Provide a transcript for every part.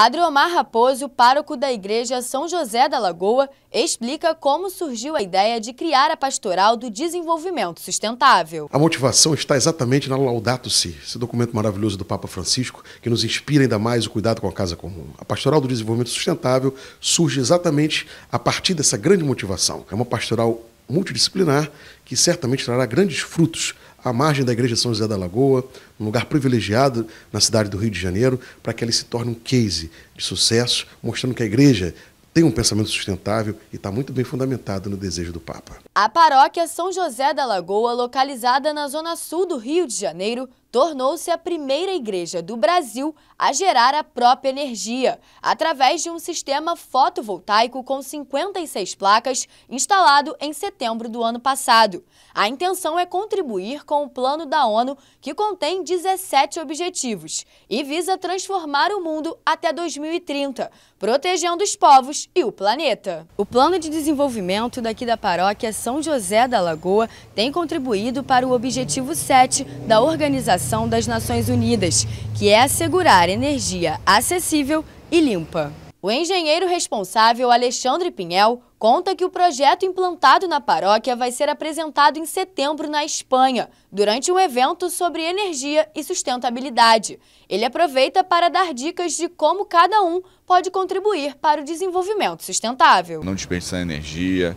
Padre Omar Raposo, pároco da Igreja São José da Lagoa, explica como surgiu a ideia de criar a Pastoral do Desenvolvimento Sustentável. A motivação está exatamente na Laudato Si, esse documento maravilhoso do Papa Francisco, que nos inspira ainda mais o cuidado com a casa comum. A Pastoral do Desenvolvimento Sustentável surge exatamente a partir dessa grande motivação. É uma pastoral multidisciplinar que certamente trará grandes frutos à margem da Igreja São José da Lagoa, um lugar privilegiado na cidade do Rio de Janeiro, para que ele se torne um case de sucesso, mostrando que a Igreja tem um pensamento sustentável e está muito bem fundamentado no desejo do Papa. A paróquia São José da Lagoa, localizada na zona sul do Rio de Janeiro, tornou-se a primeira igreja do Brasil a gerar a própria energia, através de um sistema fotovoltaico com 56 placas, instalado em setembro do ano passado. A intenção é contribuir com o plano da ONU, que contém 17 objetivos, e visa transformar o mundo até 2030, protegendo os povos e o planeta. O plano de desenvolvimento daqui da paróquia São José da Lagoa tem contribuído para o objetivo 7 da Organização das Nações Unidas, que é assegurar energia acessível e limpa. O engenheiro responsável Alexandre Pinhel conta que o projeto implantado na paróquia vai ser apresentado em setembro na Espanha, durante um evento sobre energia e sustentabilidade. Ele aproveita para dar dicas de como cada um pode contribuir para o desenvolvimento sustentável. Não desperdiçar energia,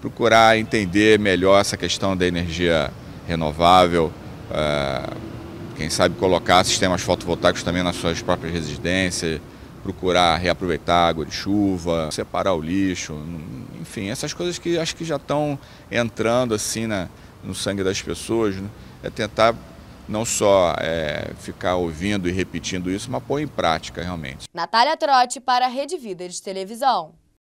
procurar entender melhor essa questão da energia renovável, quem sabe colocar sistemas fotovoltaicos também nas suas próprias residências, procurar reaproveitar água de chuva, separar o lixo, enfim, essas coisas que acho que já estão entrando assim no sangue das pessoas, né? É tentar não só ficar ouvindo e repetindo isso, mas pôr em prática realmente. Natália Trotti para a Rede Vida de Televisão.